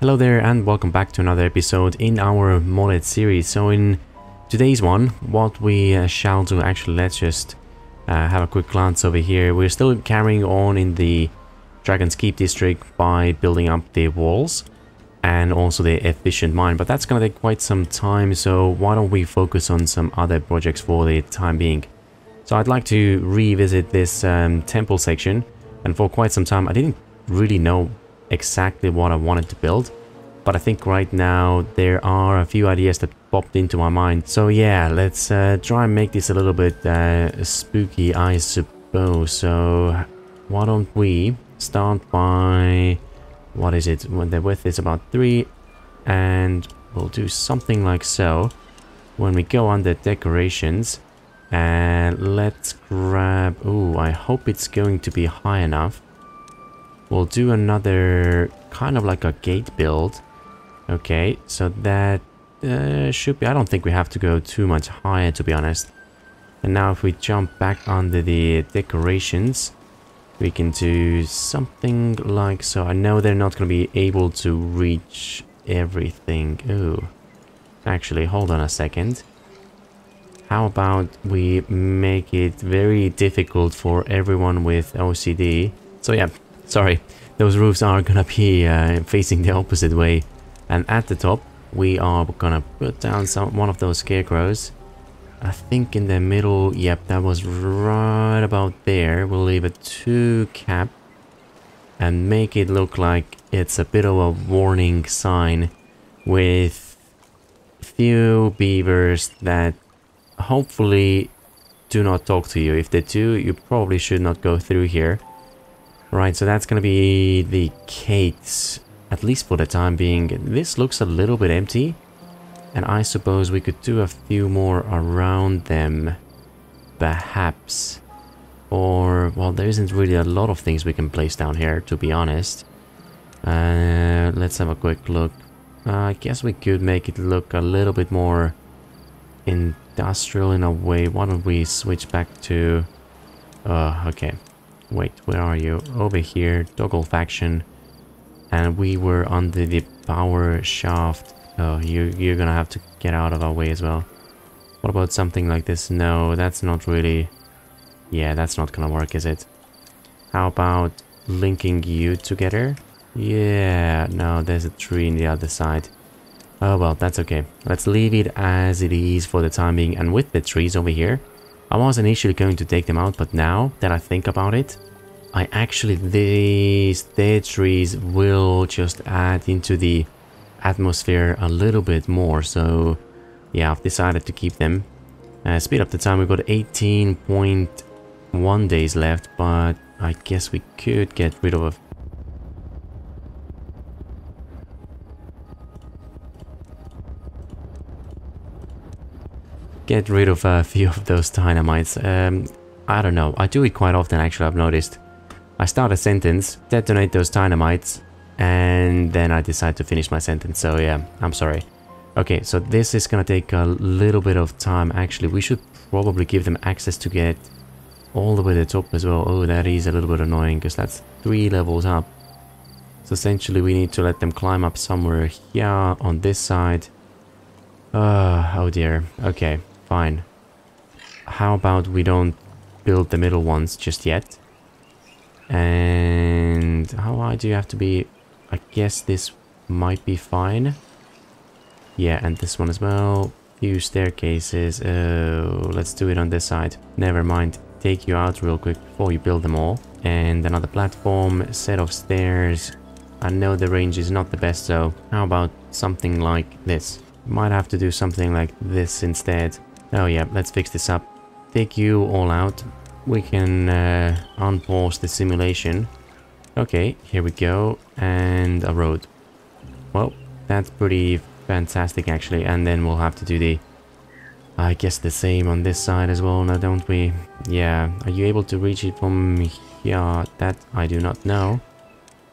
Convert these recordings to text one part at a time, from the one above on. Hello there and welcome back to another episode in our modded series. So in today's one, what we shall do, actually let's just have a quick glance over here. We're still carrying on in the Dragon's Keep district by building up the walls and also the efficient mine, but that's gonna take quite some time, so why don't we focus on some other projects for the time being. So I'd like to revisit this temple section, and for quite some time I didn't really know exactly what I wanted to build, but I think right now there are a few ideas that popped into my mind. So yeah, let's try and make this a little bit spooky, I suppose. So why don't we start by, what is it, when the width is about 3, and we'll do something like so. When we go under decorations, and let's grab, ooh, I hope it's going to be high enough. We'll do another kind of like a gate build. Okay, so that should be, I don't think we have to go too much higher, to be honest. And now if we jump back under the decorations, we can do something like so. I know they're not going to be able to reach everything. Ooh, actually, hold on a second. How about we make it very difficult for everyone with OCD? So yeah. Sorry, those roofs are gonna be facing the opposite way. And at the top, we are gonna put down one of those scarecrows. I think in the middle, yep, that was right about there. We'll leave a 2 cap and make it look like it's a bit of a warning sign with few beavers that hopefully do not talk to you. If they do, you probably should not go through here. Right, so that's gonna be the gates, at least for the time being. This looks a little bit empty, and I suppose we could do a few more around them, perhaps. Or, well, there isn't really a lot of things we can place down here, to be honest. Let's have a quick look. I guess we could make it look a little bit more industrial in a way. Why don't we switch back to... okay. Wait, where are you? Over here, toggle faction, and we were under the power shaft. Oh, you're gonna have to get out of our way as well. What about something like this? No, that's not really... Yeah, that's not gonna work, is it? How about linking you together? Yeah, no, there's a tree on the other side. Oh, well, that's okay. Let's leave it as it is for the time being, and with the trees over here. I was initially going to take them out, but now that I think about it, I actually, these dead trees will just add into the atmosphere a little bit more. So yeah, I've decided to keep them. Speed up the time, we've got 18.1 days left, but I guess we could get rid of a... get rid of a few of those dynamites. I don't know, I do it quite often actually, I've noticed. I start a sentence, detonate those dynamites, and then I decide to finish my sentence, so yeah, I'm sorry. Okay, so this is gonna take a little bit of time actually. We should probably give them access to get all the way to the top as well. Oh, that is a little bit annoying, because that's 3 levels up. So essentially we need to let them climb up somewhere here on this side. Oh dear, okay. Fine. How about we don't build the middle ones just yet? And how high do you have to be? I guess this might be fine. Yeah, and this one as well. Few staircases. Oh, let's do it on this side. Never mind. Take you out real quick before you build them all. And another platform, set of stairs. I know the range is not the best, so how about something like this? Might have to do something like this instead. Oh yeah, let's fix this up. Take you all out. We can unpause the simulation. Okay, here we go. And a road. Well, that's pretty fantastic actually. And then we'll have to do the... I guess the same on this side as well, now don't we? Yeah, are you able to reach it from here? That I do not know.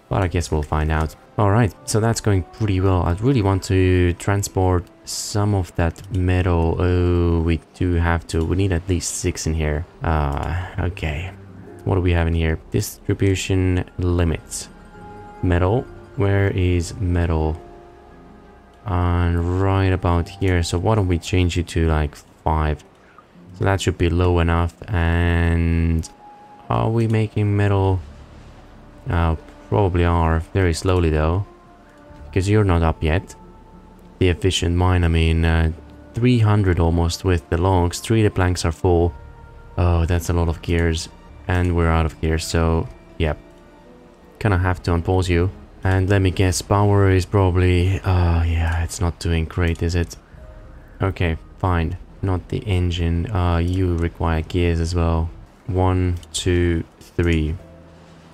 But I guess we'll find out. Alright, so that's going pretty well. I really want to transport some of that metal. Oh, we do have to. We need at least 6 in here. Okay. What do we have in here? Distribution limits. Metal. Where is metal? And right about here. So why don't we change it to like 5? So that should be low enough. And are we making metal? Probably are. Very slowly though, because you're not up yet. The efficient mine, I mean, 300 almost with the logs. 3 the planks are full. Oh, that's a lot of gears. And we're out of gear, so yep. Gonna have to unpause you. And let me guess, power is probably... yeah, it's not doing great, is it? Okay, fine. Not the engine. You require gears as well. 1, 2, 3.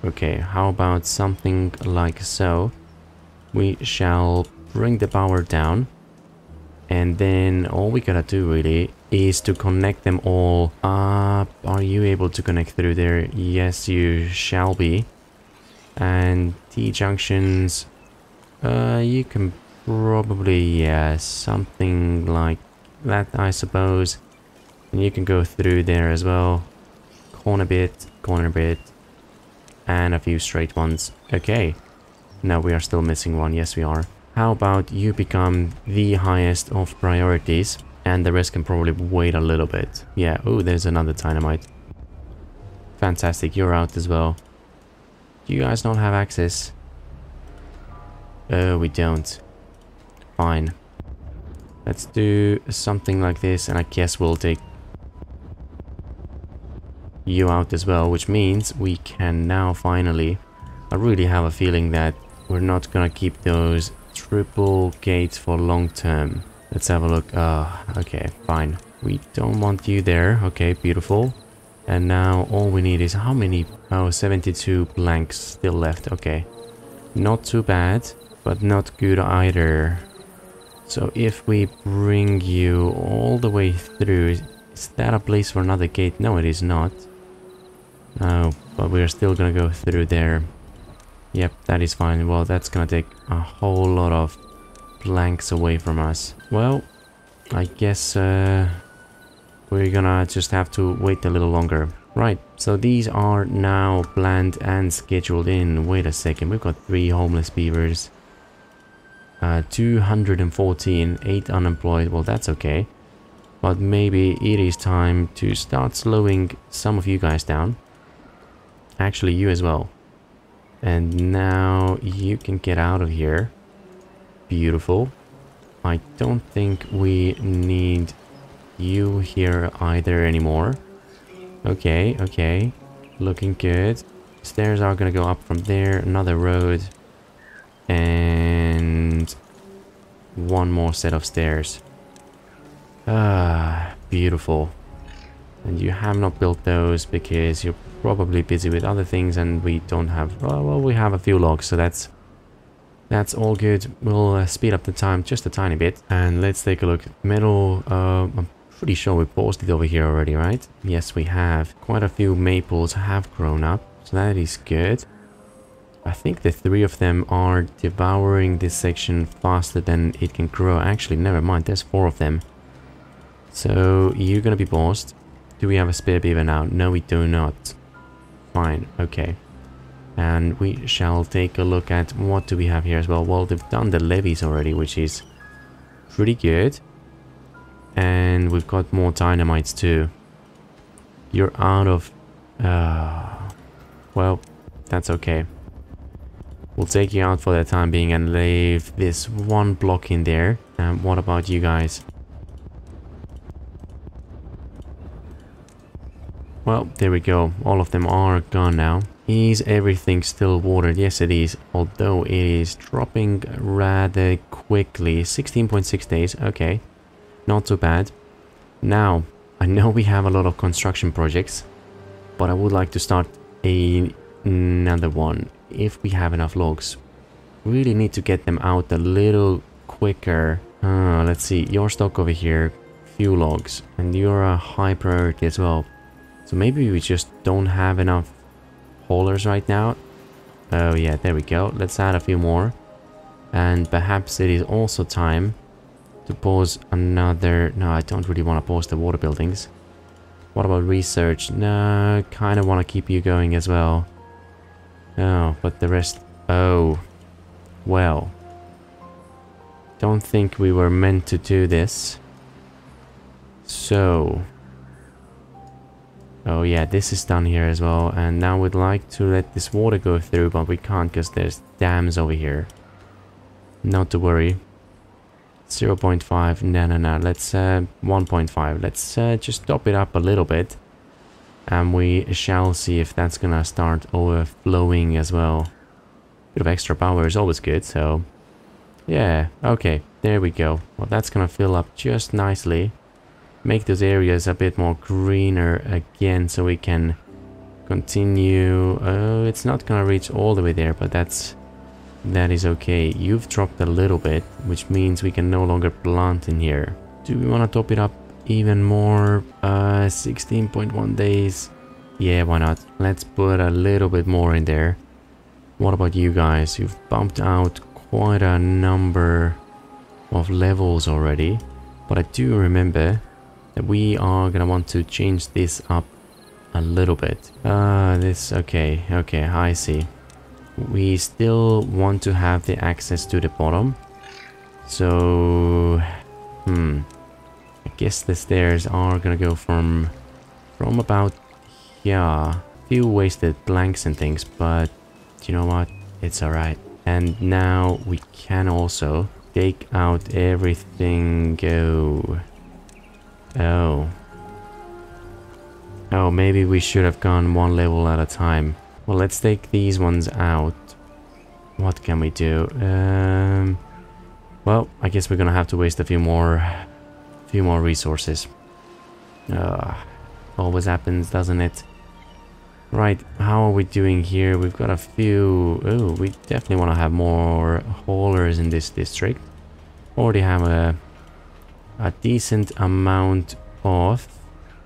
Okay, how about something like so? We shall bring the power down. And then all we gotta do really is to connect them all up. Are you able to connect through there? Yes, you shall be. And T-junctions, you can probably, yeah, something like that, I suppose. And you can go through there as well. Corner bit, and a few straight ones. Okay. No, we are still missing one. Yes, we are. How about you become the highest of priorities, and the rest can probably wait a little bit. Yeah, oh, there's another dynamite. Fantastic, you're out as well. Do you guys not have access? Oh, we don't. Fine. Let's do something like this, and I guess we'll take you out as well, which means we can now finally... I really have a feeling that we're not gonna keep those triple gates for long term. Let's have a look. Okay, fine. We don't want you there. Okay, beautiful. And now all we need is how many? Oh, 72 blanks still left. Okay. Not too bad, but not good either. So if we bring you all the way through, is that a place for another gate? No, it is not. Oh, but we're still gonna go through there. Yep, that is fine. Well, that's gonna take a whole lot of blanks away from us. Well, I guess... we're gonna just have to wait a little longer. Right, so these are now planned and scheduled in. Wait a second, we've got 3 homeless beavers. 214, 8 unemployed. Well, that's okay. But maybe it is time to start slowing some of you guys down. Actually, you as well. And now you can get out of here. Beautiful. I don't think we need... you here either anymore. Okay, okay, looking good. Stairs are gonna go up from there. Another road and one more set of stairs. Beautiful. And you have not built those because you're probably busy with other things, and we don't have... well, we have a few logs, so that's all good. We'll speed up the time just a tiny bit, and let's take a look. Metal, I'm pretty sure we paused it over here already, right? Yes, we have. Quite a few maples have grown up, so that is good. I think the 3 of them are devouring this section faster than it can grow. Actually, never mind, there's 4 of them. So, you're gonna be paused. Do we have a spare beaver now? No, we do not. Fine, okay. And we shall take a look at what do we have here as well. Well, they've done the levees already, which is pretty good. And we've got more dynamites too. You're out of... well, that's okay. We'll take you out for the time being and leave this one block in there. And what about you guys? Well, there we go. All of them are gone now. Is everything still watered? Yes, it is. Although it is dropping rather quickly. 16.6 days. Okay. Not too bad. Now, I know we have a lot of construction projects, but I would like to start another one if we have enough logs. Really need to get them out a little quicker. Let's see. Your stock over here. Few logs. And you're a high priority as well. So maybe we just don't have enough haulers right now. Oh yeah, there we go. Let's add a few more. And perhaps it is also time to pause another... No, I don't really want to pause the water buildings. What about research? No, kind of want to keep you going as well. Oh, but the rest... Oh, Well, don't think we were meant to do this. So, oh yeah, this is done here as well. And now we'd like to let this water go through, but we can't because there's dams over here. Not to worry. 0.5, no, let's 1.5, let's just top it up a little bit, and we shall see if that's gonna start overflowing as well. Bit of extra power is always good, so yeah, okay, there we go. Well, that's gonna fill up just nicely, make those areas a bit more greener again, so we can continue. It's not gonna reach all the way there, but that is okay. You've dropped a little bit, which means we can no longer plant in here. Do we want to top it up even more? 16.1 days. Yeah, why not? Let's put a little bit more in there. What about you guys? You've bumped out quite a number of levels already, but I do remember that we are gonna want to change this up a little bit. This, okay, I see. We still want to have the access to the bottom, so I guess the stairs are gonna go from about here. A few wasted planks and things, but you know what, it's alright. And now we can also take out everything. Go. Oh, maybe we should have gone one level at a time. Well, let's take these ones out. What can we do? Well, I guess we're gonna have to waste a few more resources. Always happens, doesn't it? Right, how are we doing here? We've got a few. Oh, we definitely want to have more haulers in this district. Already have a decent amount of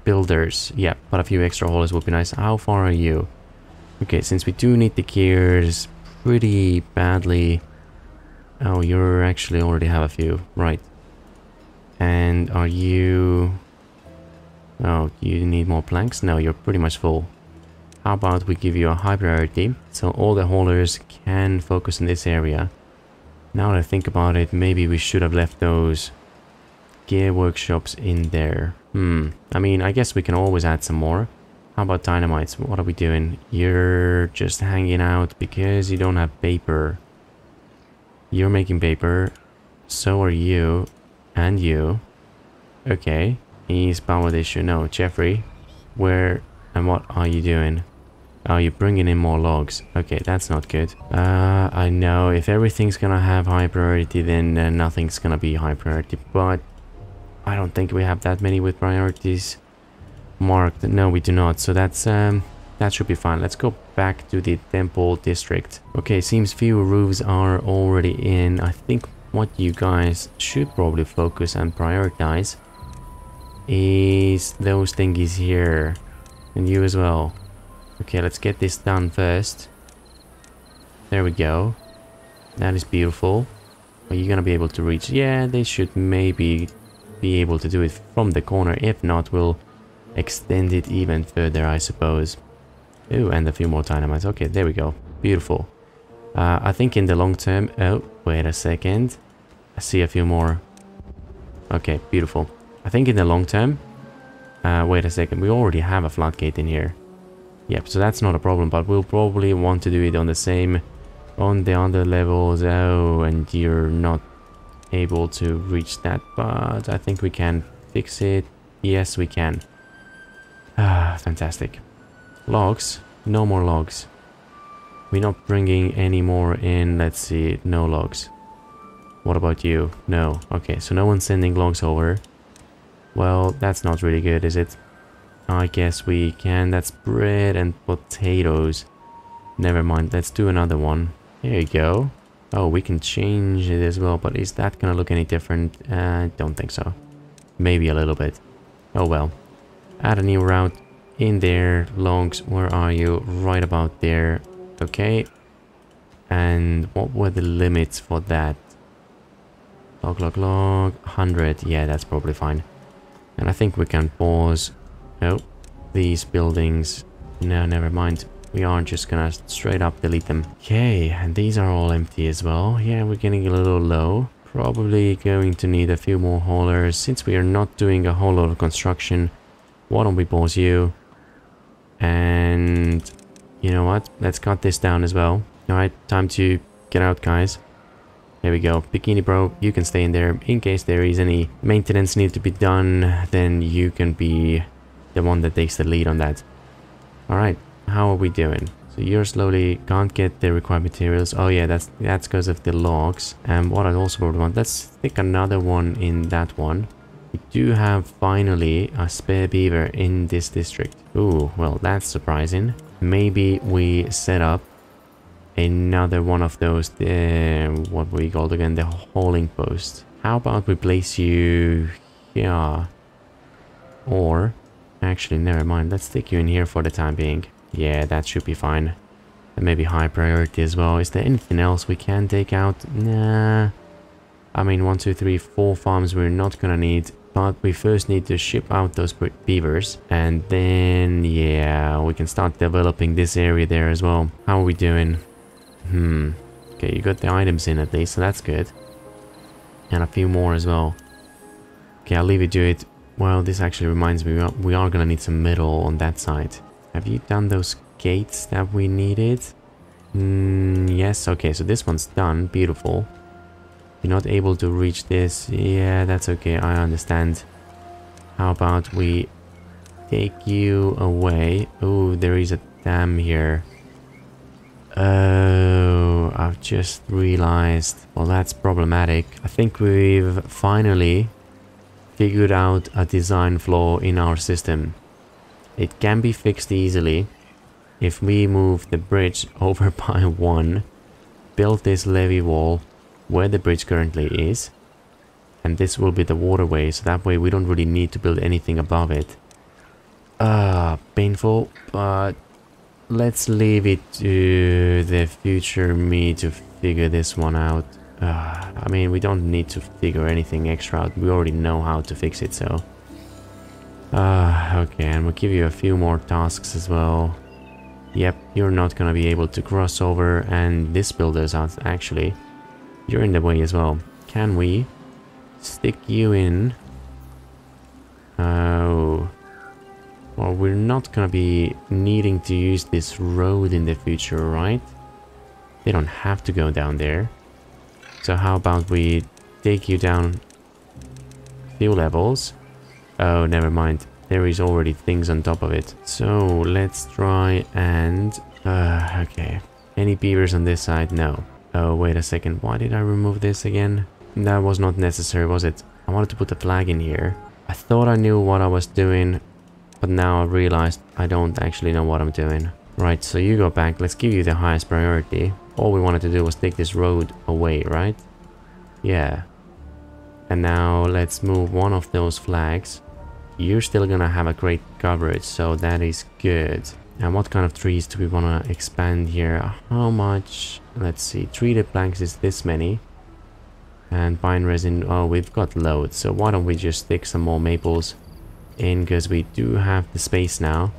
builders. Yeah, but a few extra haulers would be nice. How far are you? Okay, since we do need the gears pretty badly. Oh, you're actually already have a few, right? And are you... Oh, you need more planks? No, you're pretty much full. How about we give you a high priority, so all the haulers can focus in this area. Now that I think about it, maybe we should have left those gear workshops in there. I mean, I guess we can always add some more. How about dynamites? What are we doing? You're just hanging out because you don't have paper. You're making paper. So are you. And you. Okay. He's powered issue. No, Jeffrey. Where and what are you doing? Oh, you're bringing in more logs. Okay, that's not good. I know. If everything's gonna have high priority, then nothing's gonna be high priority. But I don't think we have that many with priorities marked. No, we do not. So that's that should be fine. Let's go back to the temple district. Okay, seems few roofs are already in. I think what you guys should probably focus and prioritize is those thingies here, and you as well. Okay, let's get this done first. There we go. That is beautiful. Are you gonna be able to reach? Yeah, they should maybe be able to do it from the corner. If not, we'll extend it even further, I suppose. Oh, and a few more dynamites. Okay, there we go. Beautiful. I think in the long term... Oh, wait a second. I see a few more. Okay, beautiful. I think in the long term... wait a second. We already have a floodgate in here. Yep, so that's not a problem, but we'll probably want to do it on the same... on the other levels. Oh, and you're not able to reach that, but I think we can fix it. Yes, we can. Ah, fantastic. Logs. No more logs. We're not bringing any more in. Let's see. No logs. What about you? No. Okay, so no one's sending logs over. Well, that's not really good, is it? I guess we can. That's bread and potatoes. Never mind. Let's do another one. There you go. Oh, we can change it as well, but is that going to look any different? I don't think so. Maybe a little bit. Oh, well. Add a new route in there. Logs, where are you? Right about there. Okay. And what were the limits for that? Log. 100. Yeah, that's probably fine. And I think we can pause. Oh, these buildings. No, never mind. We aren't just gonna straight up delete them. Okay, and these are all empty as well. Yeah, we're getting a little low. Probably going to need a few more haulers. Since we are not doing a whole lot of construction, why don't we pause you? And you know what? Let's cut this down as well. Alright, time to get out, guys. There we go. Bikini Bro, you can stay in there. In case there is any maintenance need to be done, then you can be the one that takes the lead on that. Alright, how are we doing? So you're slowly can't get the required materials. Oh yeah, that's because of the logs. And what I also would want, let's stick another one in that one. We do have finally a spare beaver in this district. Ooh, well that's surprising. Maybe we set up another one of those, what were you called again, the hauling post. How about we place you here? Or, actually never mind, let's stick you in here for the time being. Yeah, that should be fine. And maybe high priority as well. Is there anything else we can take out? Nah. I mean, 1, 2, 3, 4 farms we're not gonna need. But we first need to ship out those beavers. And then, yeah, we can start developing this area there as well. How are we doing? Okay, you got the items in at least, so that's good. And a few more as well. Okay, I'll leave you to it. Well, this actually reminds me, we are gonna need some metal on that side. Have you done those gates that we needed? Yes, okay, so this one's done. Beautiful. You're not able to reach this. Yeah, that's okay, I understand. How about we take you away? Oh, there is a dam here. Oh, I've just realized. Well, that's problematic. I think we've finally figured out a design flaw in our system. It can be fixed easily if we move the bridge over by 1, build this levee wall where the bridge currently is, and this will be the waterway, so that way we don't really need to build anything above it. Painful, but let's leave it to the future me to figure this one out. I mean, we don't need to figure anything extra out, we already know how to fix it, so... okay, and we'll give you a few more tasks as well. Yep, you're not gonna be able to cross over, and this builder's out, actually. You're in the way as well. Can we stick you in? Oh. Well, we're not gonna be needing to use this road in the future, right? They don't have to go down there. So how about we take you down a few levels? Oh, never mind. There is already things on top of it. So let's try and... okay. Any beavers on this side? No. Oh, wait a second. Why did I remove this again? That was not necessary, was it? I wanted to put the flag in here. I thought I knew what I was doing, but now I realized I don't actually know what I'm doing. Right, so you go back. Let's give you the highest priority. All we wanted to do was take this road away, right? Yeah. And now let's move one of those flags. You're still gonna have a great coverage, so that is good. And what kind of trees do we wanna expand here? How much? Let's see, treated planks is this many. And pine resin, oh, we've got loads. So why don't we just stick some more maples in, because we do have the space now.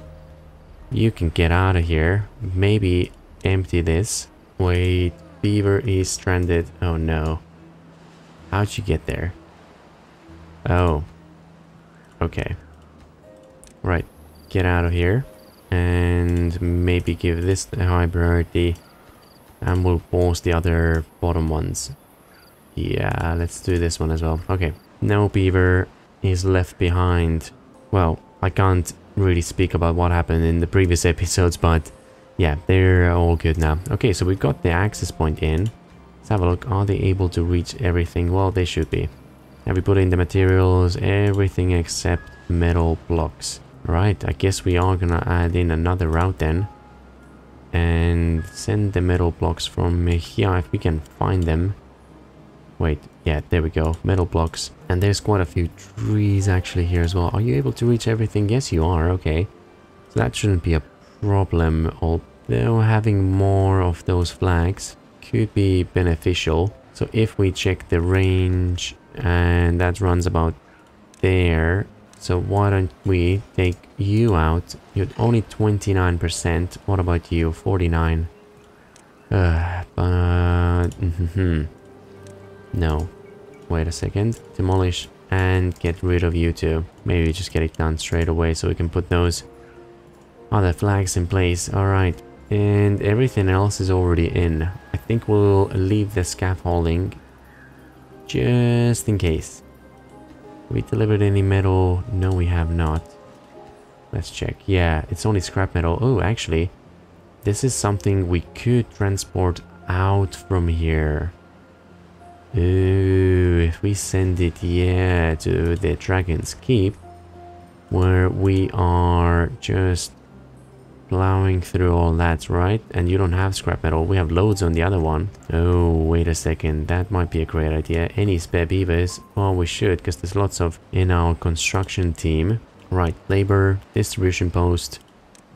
You can get out of here. Maybe empty this. Wait, beaver is stranded. Oh no. How'd you get there? Oh. Okay. Right. Get out of here. And maybe give this the high priority. And we'll pause the other bottom ones. Yeah, let's do this one as well. Okay. No beaver is left behind. Well, I can't really speak about what happened in the previous episodes, but yeah, they're all good now. Okay, so we've got the access point in. Have a look. Are they able to reach everything? Well, they should be. And we put in the materials, everything except metal blocks. Right, I guess we are gonna add in another route then. And send the metal blocks from here if we can find them. Wait, yeah, there we go. Metal blocks. And there's quite a few trees actually here as well. Are you able to reach everything? Yes, you are. Okay. So that shouldn't be a problem. Although having more of those flags could be beneficial. So if we check the range, and that runs about there, So why don't we take you out? You're only 29%. What about you? 49. No. Wait a second. Demolish and get rid of you two. Maybe just get it done straight away so we can put those other flags in place. Alright. And everything else is already in. I think we'll leave the scaffolding just in case. Have we delivered any metal? No, we have not. Let's check. Yeah, it's only scrap metal. Oh, actually, this is something we could transport out from here. Ooh, if we send it, yeah, to the Dragon's Keep, where we are just plowing through all that, right? And you don't have scrap metal. We have loads on the other one. Oh, wait a second. That might be a great idea. Any spare beavers? Well, we should, because there's lots of in our construction team. Right, labor, distribution post.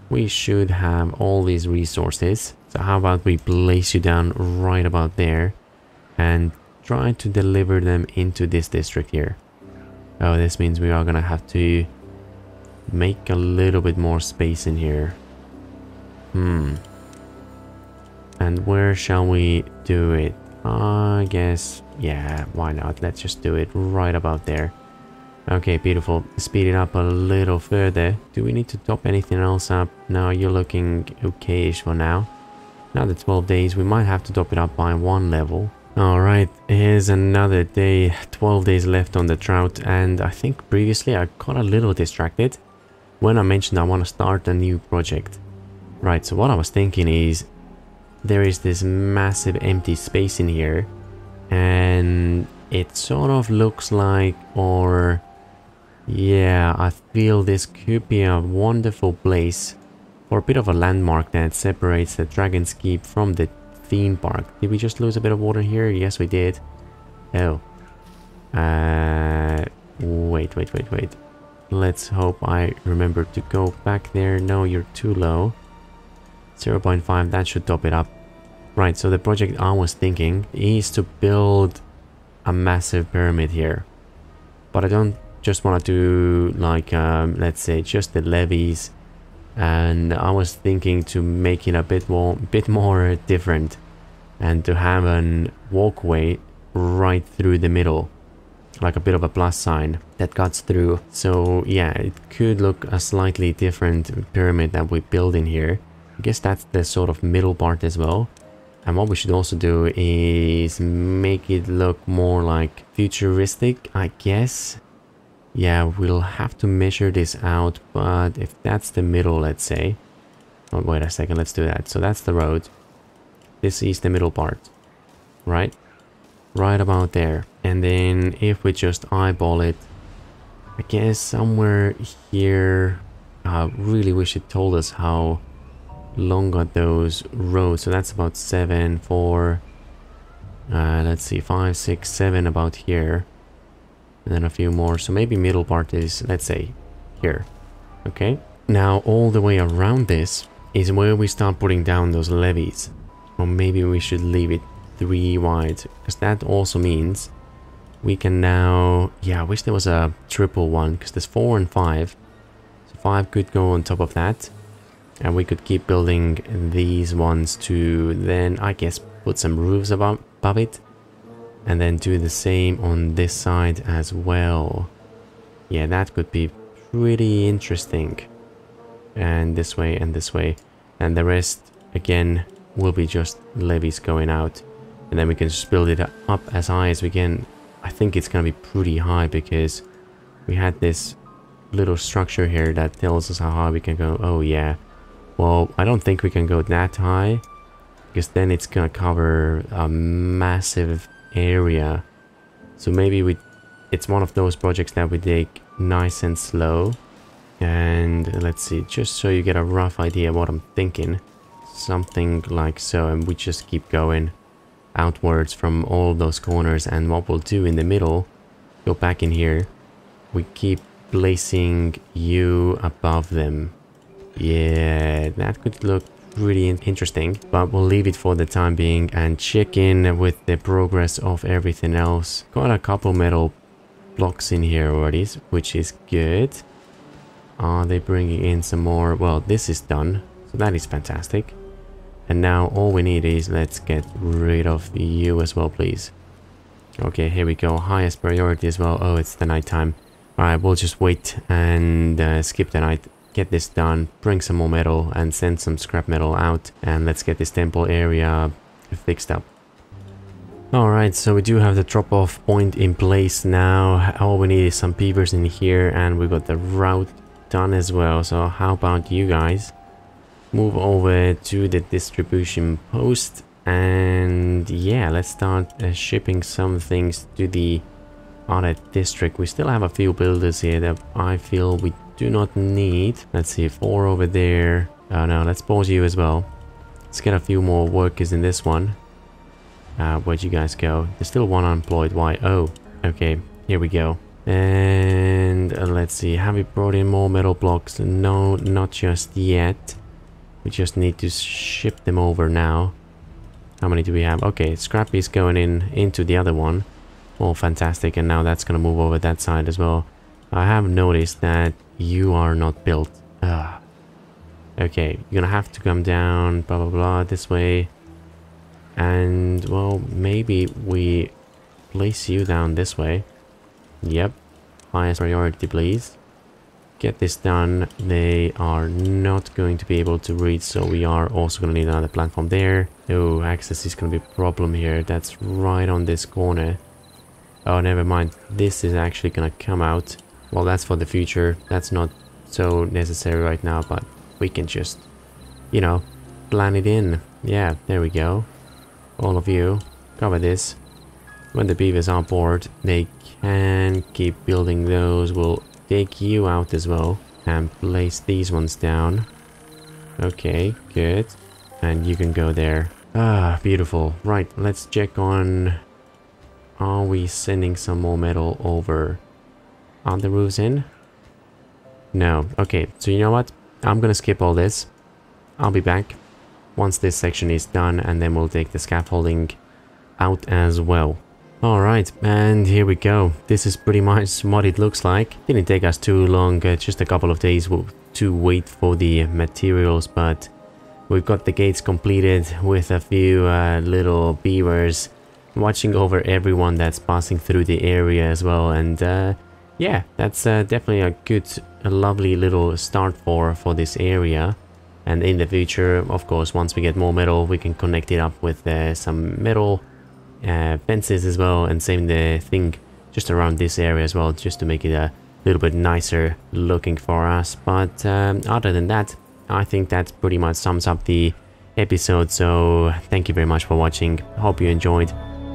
We should have all these resources. So how about we place you down right about there and try to deliver them into this district here. Oh, this means we are gonna have to make a little bit more space in here. And where shall we do it? I guess, yeah, why not? Let's just do it right about there. Okay, beautiful. Speed it up a little further. Do we need to top anything else up? No, you're looking okay-ish for now. Now the 12 days, we might have to top it up by one level. Alright, here's another day. 12 days left on the trout, and I think previously I got a little distracted when I mentioned I want to start a new project. Right, so what I was thinking is, there is this massive empty space in here, and it sort of looks like, or yeah, I feel this could be a wonderful place for a bit of a landmark that separates the Dragon's Keep from the theme park. Did we just lose a bit of water here? Yes, we did. Oh. Wait. Let's hope I remember to go back there. No, you're too low. 0.5, that should top it up. Right, so the project I was thinking is to build a massive pyramid here. But I don't just want to do like, let's say, just the levees. And I was thinking to make it a bit more different. And to have a walkway right through the middle. Like a bit of a plus sign that cuts through. So yeah, it could look a slightly different pyramid that we build in here. I guess that's the sort of middle part as well. And what we should also do is make it look more like futuristic, I guess. Yeah, we'll have to measure this out, but if that's the middle, let's say. Oh, wait a second, let's do that. So that's the road. This is the middle part, right? Right about there. And then if we just eyeball it, I guess somewhere here, I really wish it told us how long are those roads. So that's about 7, 4, let's see, 5, 6, 7 about here, and then a few more. So maybe middle part is, let's say, here. Okay, now all the way around this is where we start putting down those levees. Or maybe we should leave it 3 wide, because that also means we can now, yeah, I wish there was a triple one, because there's 4 and 5, so 5 could go on top of that. And we could keep building these ones to then, I guess, put some roofs above it. And then do the same on this side as well. Yeah, that could be pretty interesting. And this way and this way. And the rest, again, will be just levees going out. And then we can just build it up as high as we can. I think it's going to be pretty high, because we had this little structure here that tells us how high we can go. Oh, yeah. Well, I don't think we can go that high, because then it's gonna cover a massive area. So maybe it's one of those projects that we take nice and slow. And let's see, just so you get a rough idea of what I'm thinking. Something like so, and we just keep going outwards from all those corners. And what we'll do in the middle, go back in here, we keep placing you above them. Yeah, that could look pretty interesting, but we'll leave it for the time being and check in with the progress of everything else. Got a couple metal blocks in here already, which is good. Are they bringing in some more? Well, this is done, so that is fantastic. And now all we need is, let's get rid of you as well, please. Okay, here we go. Highest priority as well. Oh, it's the nighttime. All right, we'll just wait and skip the night. Get this done, bring some more metal and send some scrap metal out, and let's get this temple area fixed up. Alright, so we do have the drop off point in place now. All we need is some beavers in here, and we got the route done as well. So how about you guys move over to the distribution post, and yeah, let's start shipping some things to the other district. We still have a few builders here that I feel we do not need. Let's see, 4 over there. Oh no, let's pause you as well. Let's get a few more workers in this one. Where'd you guys go? There's still one unemployed. Why? Oh, okay, here we go. And let's see, have we brought in more metal blocks? No, not just yet. We just need to ship them over now. How many do we have? Okay, Scrappy's going in into the other one. Oh, fantastic. And now that's gonna move over that side as well. I have noticed that you are not built. Ugh. Okay, you're gonna have to come down, blah blah blah, this way. And well, maybe we place you down this way. Yep, highest priority please. Get this done. They are not going to be able to reach, so we are also gonna need another platform there. Oh, access is gonna be a problem here. That's right on this corner. Oh, never mind. This is actually gonna come out. Well, that's for the future. That's not so necessary right now, but we can just, you know, plan it in. Yeah, there we go. All of you, cover this. When the beavers are bored, they can keep building those. We'll take you out as well and place these ones down. Okay, good. And you can go there. Ah, beautiful. Right, let's check on... Are we sending some more metal over? Are the roofs in? No. Okay, so you know what? I'm gonna skip all this. I'll be back once this section is done, and then we'll take the scaffolding out as well. Alright, and here we go. This is pretty much what it looks like. Didn't take us too long, just a couple of days to wait for the materials, but we've got the gates completed with a few little beavers watching over everyone that's passing through the area as well. And yeah, that's definitely a good, a lovely little start for this area. And in the future, of course, once we get more metal, we can connect it up with some metal fences as well, and same the thing just around this area as well, just to make it a little bit nicer looking for us. But other than that, I think that pretty much sums up the episode. So thank you very much for watching. Hope you enjoyed.